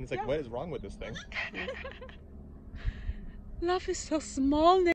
And it's like, what is wrong with this thing? Love is so small now.